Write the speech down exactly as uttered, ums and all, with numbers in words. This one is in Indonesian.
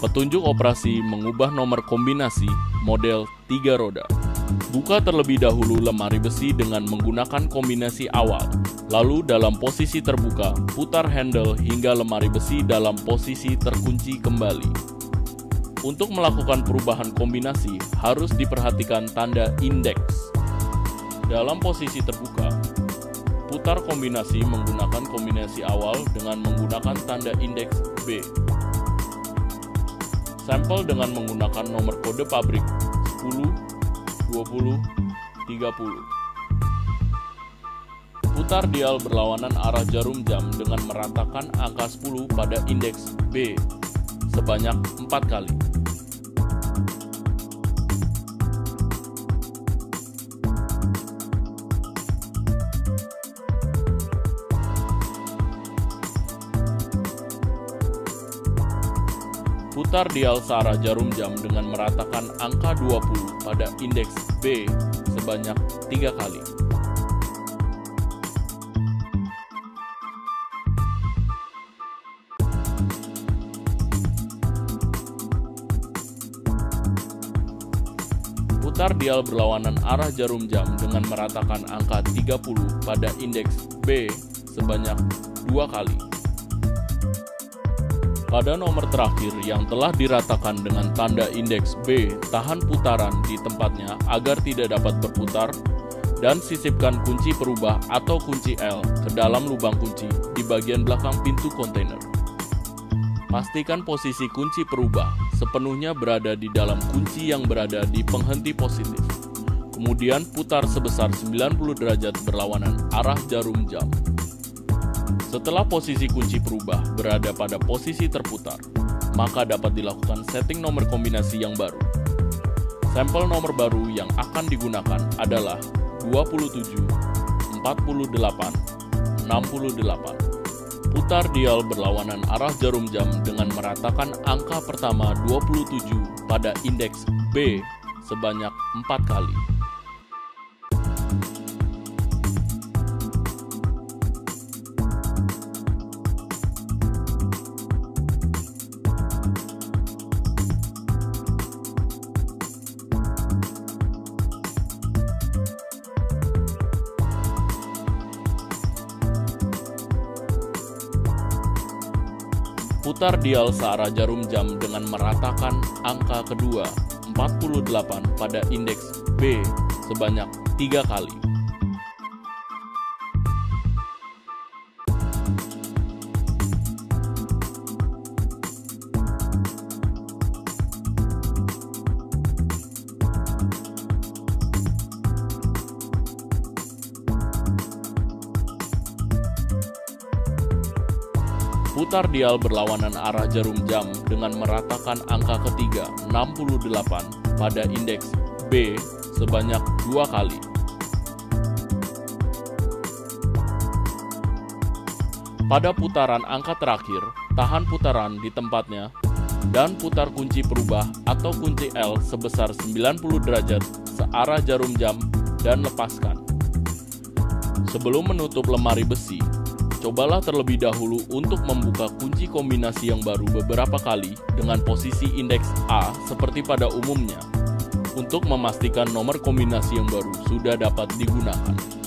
Petunjuk operasi mengubah nomor kombinasi model tiga roda. Buka terlebih dahulu lemari besi dengan menggunakan kombinasi awal. Lalu dalam posisi terbuka, putar handle hingga lemari besi dalam posisi terkunci kembali. Untuk melakukan perubahan kombinasi, harus diperhatikan tanda indeks. Dalam posisi terbuka, putar kombinasi menggunakan kombinasi awal dengan menggunakan tanda indeks B. Sampel dengan menggunakan nomor kode pabrik sepuluh, dua puluh, tiga puluh. Putar dial berlawanan arah jarum jam dengan meratakan angka sepuluh pada indeks B sebanyak empat kali. Putar dial searah jarum jam dengan meratakan angka dua puluh pada indeks B sebanyak tiga kali. Putar dial berlawanan arah jarum jam dengan meratakan angka tiga puluh pada indeks B sebanyak dua kali. Pada nomor terakhir yang telah diratakan dengan tanda indeks B, tahan putaran di tempatnya agar tidak dapat berputar, dan sisipkan kunci perubah atau kunci L ke dalam lubang kunci di bagian belakang pintu kontainer. Pastikan posisi kunci perubah sepenuhnya berada di dalam kunci yang berada di penghenti positif. Kemudian putar sebesar sembilan puluh derajat berlawanan arah jarum jam. Setelah posisi kunci perubah berada pada posisi terputar, maka dapat dilakukan setting nomor kombinasi yang baru. Sampel nomor baru yang akan digunakan adalah dua puluh tujuh, empat puluh delapan, enam puluh delapan. Putar dial berlawanan arah jarum jam dengan meratakan angka pertama dua puluh tujuh pada indeks B sebanyak empat kali. Putar dial searah jarum jam dengan meratakan angka kedua, empat puluh delapan pada indeks B sebanyak tiga kali. Putar dial berlawanan arah jarum jam dengan meratakan angka ketiga, enam puluh delapan, pada indeks B sebanyak dua kali. Pada putaran angka terakhir, tahan putaran di tempatnya dan putar kunci perubah atau kunci L sebesar sembilan puluh derajat searah jarum jam dan lepaskan. Sebelum menutup lemari besi, cobalah terlebih dahulu untuk membuka kunci kombinasi yang baru beberapa kali dengan posisi indeks A seperti pada umumnya, untuk memastikan nomor kombinasi yang baru sudah dapat digunakan.